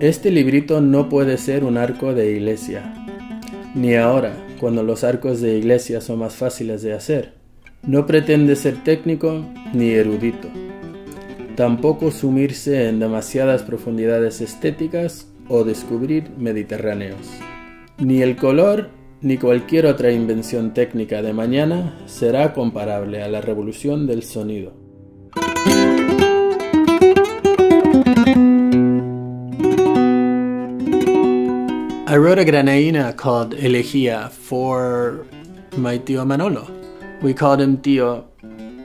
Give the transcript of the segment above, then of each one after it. Este librito no puede ser un arco de iglesia, ni ahora, cuando los arcos de iglesia son más fáciles de hacer. No pretende ser técnico ni erudito, tampoco sumirse en demasiadas profundidades estéticas o descubrir mediterráneos. Ni el color ni cualquier otra invención técnica de mañana será comparable a la revolución del sonido. I wrote a Granaína called Elegía for my tío Manolo. We called him Tío,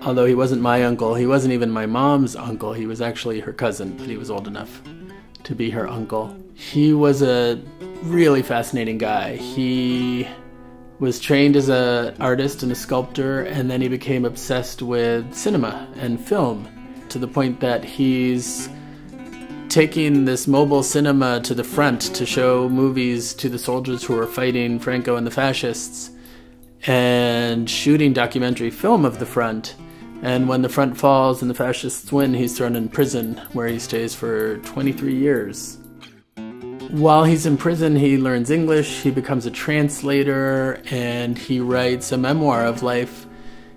although he wasn't my uncle. He wasn't even my mom's uncle. He was actually her cousin, but he was old enough to be her uncle. He was a really fascinating guy. He was trained as an artist and a sculptor, and then he became obsessed with cinema and film, to the point that he's taking this mobile cinema to the front to show movies to the soldiers who were fighting Franco and the fascists, and shooting documentary film of the front. And when the front falls and the fascists win, he's thrown in prison, where he stays for 23 years. While he's in prison, he learns English, he becomes a translator, and he writes a memoir of life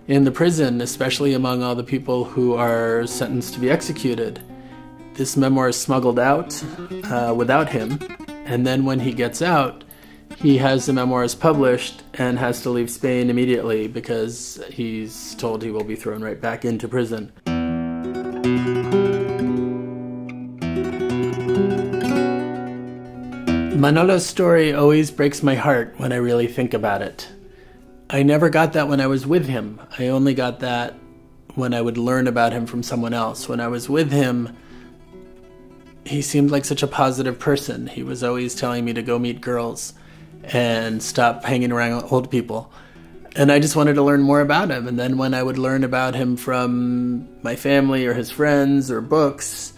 in the prison, especially among all the people who are sentenced to be executed. This memoir is smuggled out without him, and then when he gets out, he has the memoirs published and has to leave Spain immediately because he's told he will be thrown right back into prison. Manolo's story always breaks my heart when I really think about it. I never got that when I was with him. I only got that when I would learn about him from someone else. When I was with him, he seemed like such a positive person. He was always telling me to go meet girls and stop hanging around old people. And I just wanted to learn more about him. And then when I would learn about him from my family or his friends or books,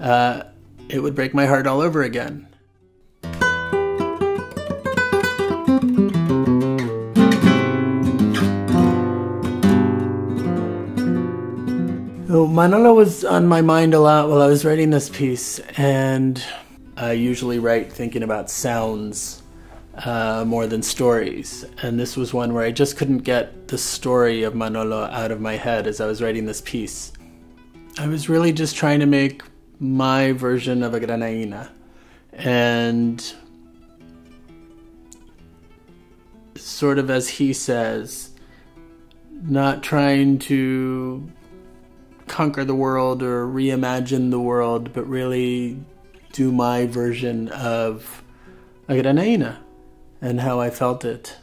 it would break my heart all over again. Manolo was on my mind a lot while I was writing this piece, and I usually write thinking about sounds more than stories, and this was one where I just couldn't get the story of Manolo out of my head as I was writing this piece. I was really just trying to make my version of a Granaína, and sort of, as he says, not trying to conquer the world or reimagine the world, but really do my version of a Granaína and how I felt it.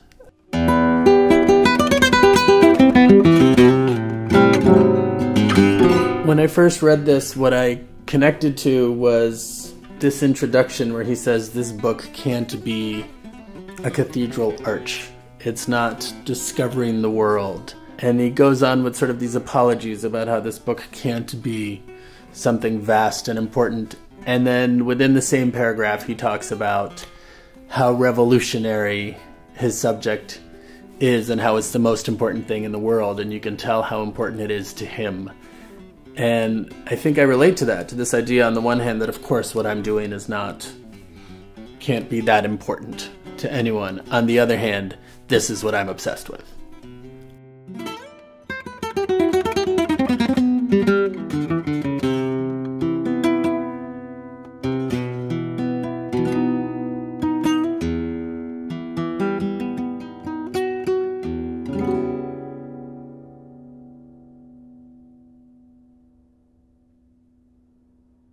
When I first read this, what I connected to was this introduction where he says this book can't be a cathedral arch. It's not discovering the world. And he goes on with sort of these apologies about how this book can't be something vast and important. And then within the same paragraph, he talks about how revolutionary his subject is and how it's the most important thing in the world. And you can tell how important it is to him. And I think I relate to that, to this idea on the one hand that, of course, what I'm doing is not, can't be that important to anyone. On the other hand, this is what I'm obsessed with.